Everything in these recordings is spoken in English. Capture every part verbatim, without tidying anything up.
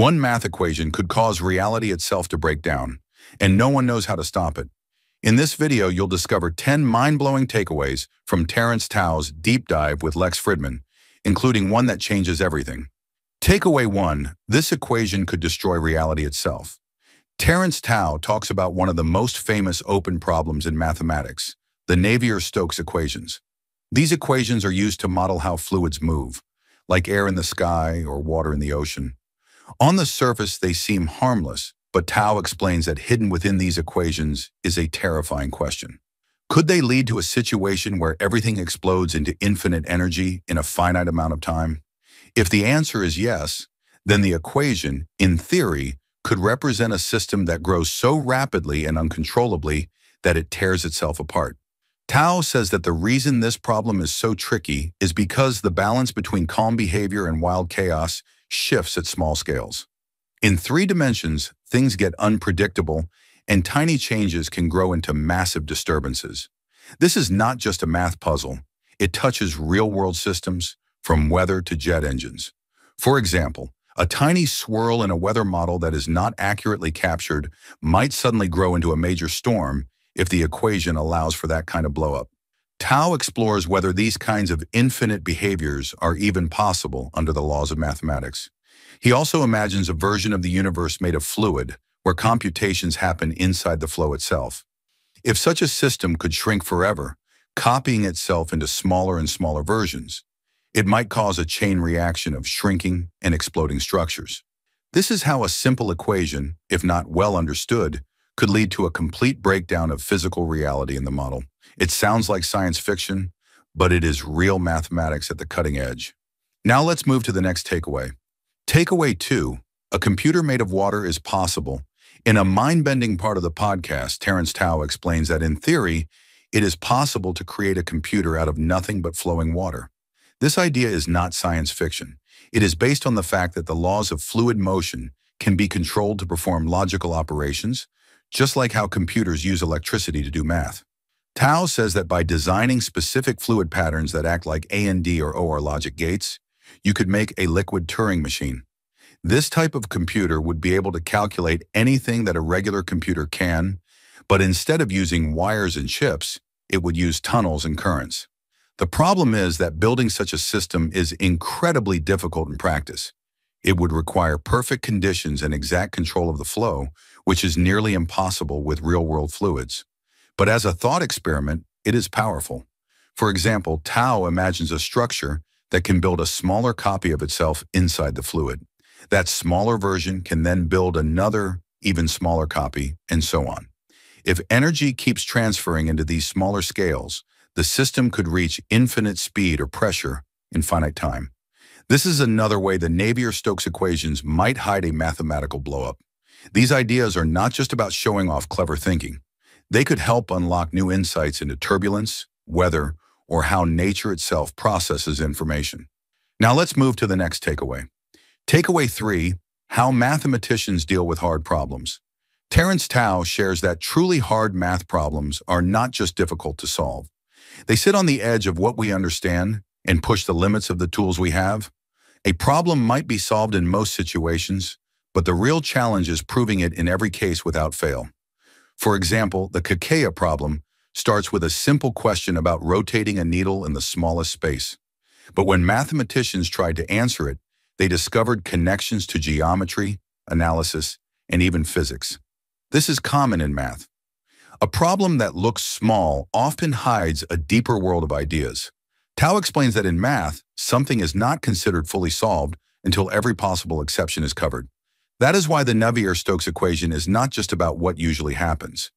One math equation could cause reality itself to break down, and no one knows how to stop it. In this video, you'll discover ten mind-blowing takeaways from Terence Tao's deep dive with Lex Fridman, including one that changes everything. Takeaway one, this equation could destroy reality itself. Terence Tao talks about one of the most famous open problems in mathematics, the Navier-Stokes equations. These equations are used to model how fluids move, like air in the sky or water in the ocean. On the surface, they seem harmless, but Tao explains that hidden within these equations is a terrifying question. Could they lead to a situation where everything explodes into infinite energy in a finite amount of time? If the answer is yes, then the equation, in theory, could represent a system that grows so rapidly and uncontrollably that it tears itself apart. Tao says that the reason this problem is so tricky is because the balance between calm behavior and wild chaos shifts at small scales. In three dimensions, things get unpredictable, and tiny changes can grow into massive disturbances. This is not just a math puzzle. It touches real-world systems, from weather to jet engines. For example, a tiny swirl in a weather model that is not accurately captured might suddenly grow into a major storm if the equation allows for that kind of blowup. Tao explores whether these kinds of infinite behaviors are even possible under the laws of mathematics. He also imagines a version of the universe made of fluid, where computations happen inside the flow itself. If such a system could shrink forever, copying itself into smaller and smaller versions, it might cause a chain reaction of shrinking and exploding structures. This is how a simple equation, if not well understood, could lead to a complete breakdown of physical reality in the model. It sounds like science fiction, but it is real mathematics at the cutting edge. Now let's move to the next takeaway. Takeaway two, a computer made of water is possible. In a mind-bending part of the podcast, Terence Tao explains that in theory, it is possible to create a computer out of nothing but flowing water. This idea is not science fiction. It is based on the fact that the laws of fluid motion can be controlled to perform logical operations, just like how computers use electricity to do math. Tao says that by designing specific fluid patterns that act like A N D or O R logic gates, you could make a liquid Turing machine. This type of computer would be able to calculate anything that a regular computer can, but instead of using wires and chips, it would use tunnels and currents. The problem is that building such a system is incredibly difficult in practice. It would require perfect conditions and exact control of the flow, which is nearly impossible with real-world fluids. But as a thought experiment, it is powerful. For example, Tao imagines a structure that can build a smaller copy of itself inside the fluid. That smaller version can then build another, even smaller copy, and so on. If energy keeps transferring into these smaller scales, the system could reach infinite speed or pressure in finite time. This is another way the Navier-Stokes equations might hide a mathematical blowup. These ideas are not just about showing off clever thinking. They could help unlock new insights into turbulence, weather, or how nature itself processes information. Now let's move to the next takeaway. Takeaway three, how mathematicians deal with hard problems. Terence Tao shares that truly hard math problems are not just difficult to solve. They sit on the edge of what we understand and push the limits of the tools we have. A problem might be solved in most situations, but the real challenge is proving it in every case without fail. For example, the Kakeya problem starts with a simple question about rotating a needle in the smallest space. But when mathematicians tried to answer it, they discovered connections to geometry, analysis, and even physics. This is common in math. A problem that looks small often hides a deeper world of ideas. Tao explains that in math, something is not considered fully solved until every possible exception is covered. That is why the Navier-Stokes equation is not just about what usually happens.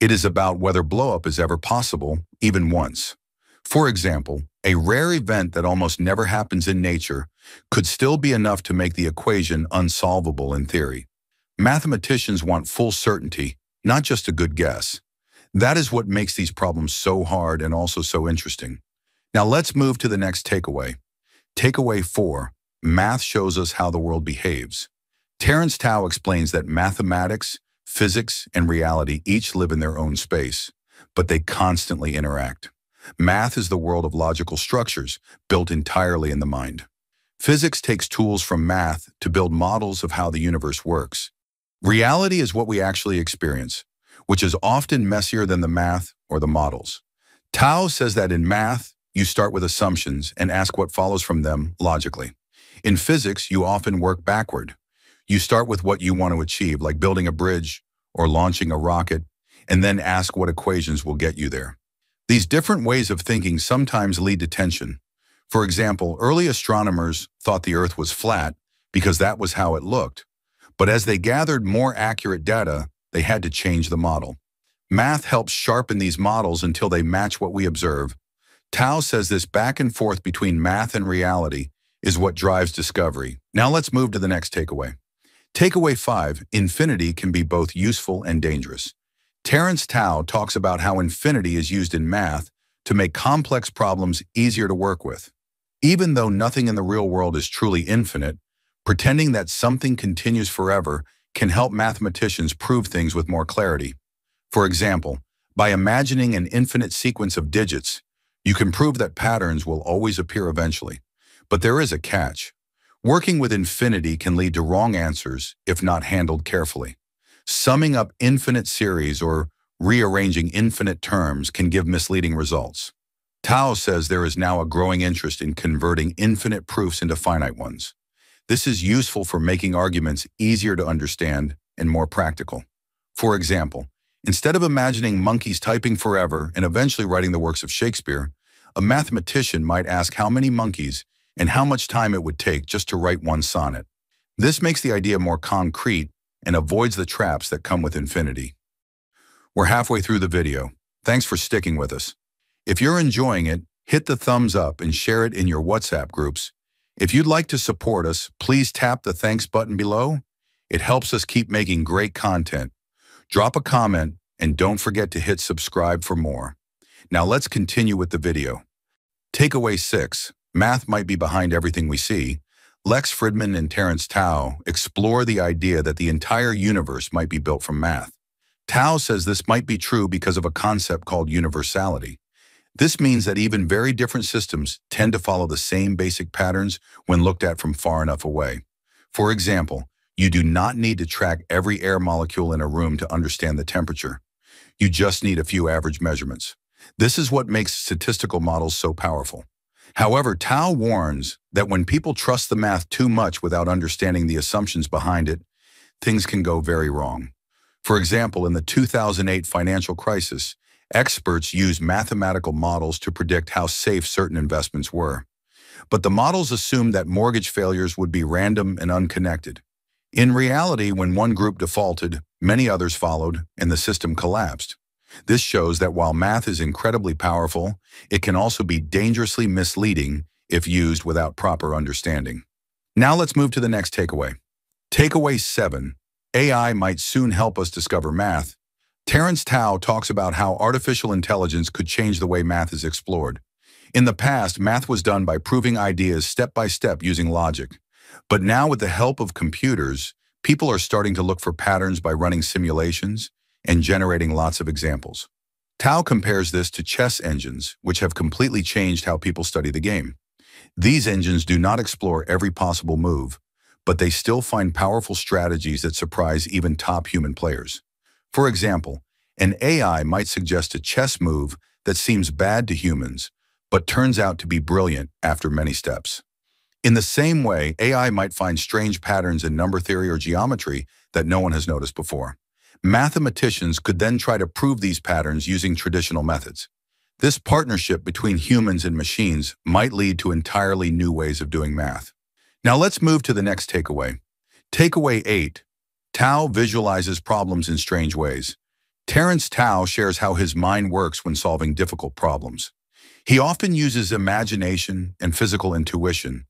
It is about whether blowup is ever possible, even once. For example, a rare event that almost never happens in nature could still be enough to make the equation unsolvable in theory. Mathematicians want full certainty, not just a good guess. That is what makes these problems so hard and also so interesting. Now let's move to the next takeaway. Takeaway four, math shows us how the world behaves. Terence Tao explains that mathematics, physics, and reality each live in their own space, but they constantly interact. Math is the world of logical structures built entirely in the mind. Physics takes tools from math to build models of how the universe works. Reality is what we actually experience, which is often messier than the math or the models. Tao says that in math, you start with assumptions and ask what follows from them logically. In physics, you often work backward. You start with what you want to achieve, like building a bridge or launching a rocket, and then ask what equations will get you there. These different ways of thinking sometimes lead to tension. For example, early astronomers thought the Earth was flat because that was how it looked. But as they gathered more accurate data, they had to change the model. Math helps sharpen these models until they match what we observe. Tao says this back and forth between math and reality is what drives discovery. Now let's move to the next takeaway. Takeaway five, infinity can be both useful and dangerous. Terence Tao talks about how infinity is used in math to make complex problems easier to work with. Even though nothing in the real world is truly infinite, pretending that something continues forever can help mathematicians prove things with more clarity. For example, by imagining an infinite sequence of digits, you can prove that patterns will always appear eventually. But there is a catch. Working with infinity can lead to wrong answers if not handled carefully. Summing up infinite series or rearranging infinite terms can give misleading results. Tao says there is now a growing interest in converting infinite proofs into finite ones. This is useful for making arguments easier to understand and more practical. For example, instead of imagining monkeys typing forever and eventually writing the works of Shakespeare, a mathematician might ask how many monkeys and how much time it would take just to write one sonnet. This makes the idea more concrete and avoids the traps that come with infinity. We're halfway through the video. Thanks for sticking with us. If you're enjoying it, hit the thumbs up and share it in your WhatsApp groups. If you'd like to support us, please tap the thanks button below. It helps us keep making great content. Drop a comment and don't forget to hit subscribe for more. Now let's continue with the video. Takeaway six. Math might be behind everything we see. Lex Fridman and Terence Tao explore the idea that the entire universe might be built from math. Tao says this might be true because of a concept called universality. This means that even very different systems tend to follow the same basic patterns when looked at from far enough away. For example, you do not need to track every air molecule in a room to understand the temperature. You just need a few average measurements. This is what makes statistical models so powerful. However, Tao warns that when people trust the math too much without understanding the assumptions behind it, things can go very wrong. For example, in the two thousand eight financial crisis, experts used mathematical models to predict how safe certain investments were. But the models assumed that mortgage failures would be random and unconnected. In reality, when one group defaulted, many others followed, and the system collapsed. This shows that while math is incredibly powerful, it can also be dangerously misleading if used without proper understanding. Now let's move to the next takeaway. Takeaway seven. A I might soon help us discover math. Terence Tao talks about how artificial intelligence could change the way math is explored. In the past, math was done by proving ideas step by step using logic. But now with the help of computers, people are starting to look for patterns by running simulations and generating lots of examples. Tao compares this to chess engines, which have completely changed how people study the game. These engines do not explore every possible move, but they still find powerful strategies that surprise even top human players. For example, an A I might suggest a chess move that seems bad to humans, but turns out to be brilliant after many steps. In the same way, A I might find strange patterns in number theory or geometry that no one has noticed before. Mathematicians could then try to prove these patterns using traditional methods. This partnership between humans and machines might lead to entirely new ways of doing math. Now let's move to the next takeaway. Takeaway eight. Tao visualizes problems in strange ways. Terence Tao shares how his mind works when solving difficult problems. He often uses imagination and physical intuition,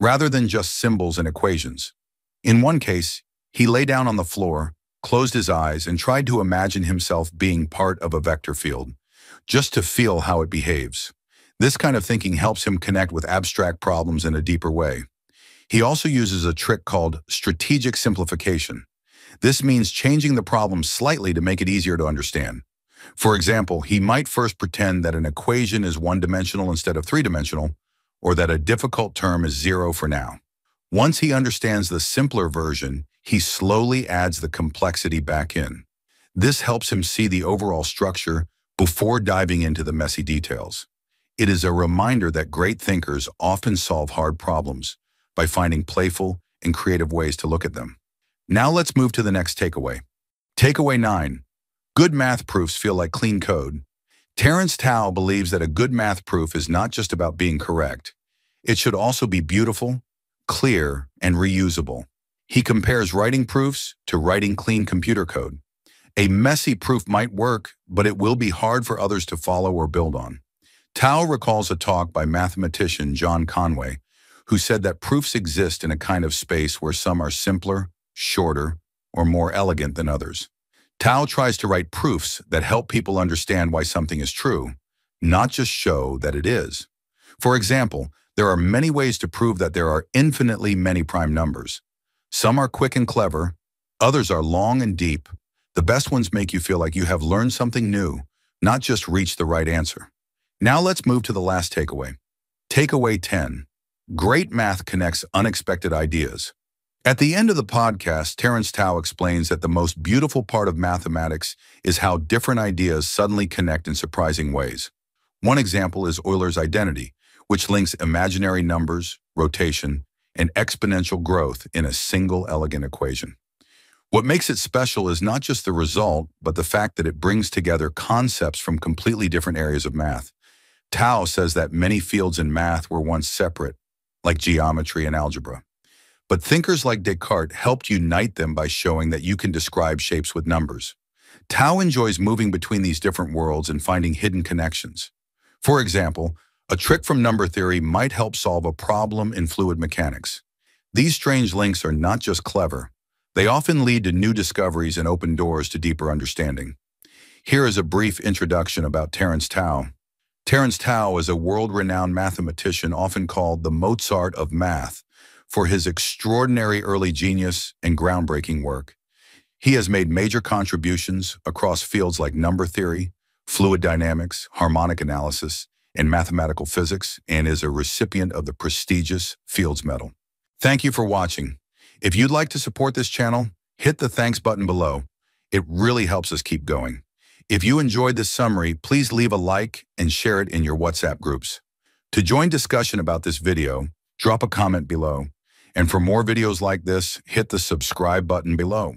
rather than just symbols and equations. In one case, he lay down on the floor, closed his eyes, and tried to imagine himself being part of a vector field, just to feel how it behaves. This kind of thinking helps him connect with abstract problems in a deeper way. He also uses a trick called strategic simplification. This means changing the problem slightly to make it easier to understand. For example, he might first pretend that an equation is one-dimensional instead of three-dimensional, or that a difficult term is zero for now. Once he understands the simpler version, he slowly adds the complexity back in. This helps him see the overall structure before diving into the messy details. It is a reminder that great thinkers often solve hard problems by finding playful and creative ways to look at them. Now let's move to the next takeaway. Takeaway nine. Good math proofs feel like clean code. Terence Tao believes that a good math proof is not just about being correct. It should also be beautiful, clear, and reusable. He compares writing proofs to writing clean computer code. A messy proof might work, but it will be hard for others to follow or build on. Tao recalls a talk by mathematician John Conway, who said that proofs exist in a kind of space where some are simpler, shorter, or more elegant than others. Tao tries to write proofs that help people understand why something is true, not just show that it is. For example, there are many ways to prove that there are infinitely many prime numbers. Some are quick and clever, others are long and deep. The best ones make you feel like you have learned something new, not just reached the right answer. Now let's move to the last takeaway. Takeaway ten. Great math connects unexpected ideas. At the end of the podcast, Terence Tao explains that the most beautiful part of mathematics is how different ideas suddenly connect in surprising ways. One example is Euler's identity, which links imaginary numbers, rotation, and exponential growth in a single elegant equation. What makes it special is not just the result, but the fact that it brings together concepts from completely different areas of math. Tao says that many fields in math were once separate, like geometry and algebra. But thinkers like Descartes helped unite them by showing that you can describe shapes with numbers. Tao enjoys moving between these different worlds and finding hidden connections. For example, a trick from number theory might help solve a problem in fluid mechanics. These strange links are not just clever. They often lead to new discoveries and open doors to deeper understanding. Here is a brief introduction about Terence Tao. Terence Tao is a world-renowned mathematician, often called the Mozart of math, for his extraordinary early genius and groundbreaking work. He has made major contributions across fields like number theory, fluid dynamics, harmonic analysis, and mathematical physics, and is a recipient of the prestigious Fields Medal. Thank you for watching. If you'd like to support this channel, hit the thanks button below. It really helps us keep going. If you enjoyed this summary, please leave a like and share it in your WhatsApp groups. To join discussion about this video, drop a comment below. And for more videos like this, hit the subscribe button below.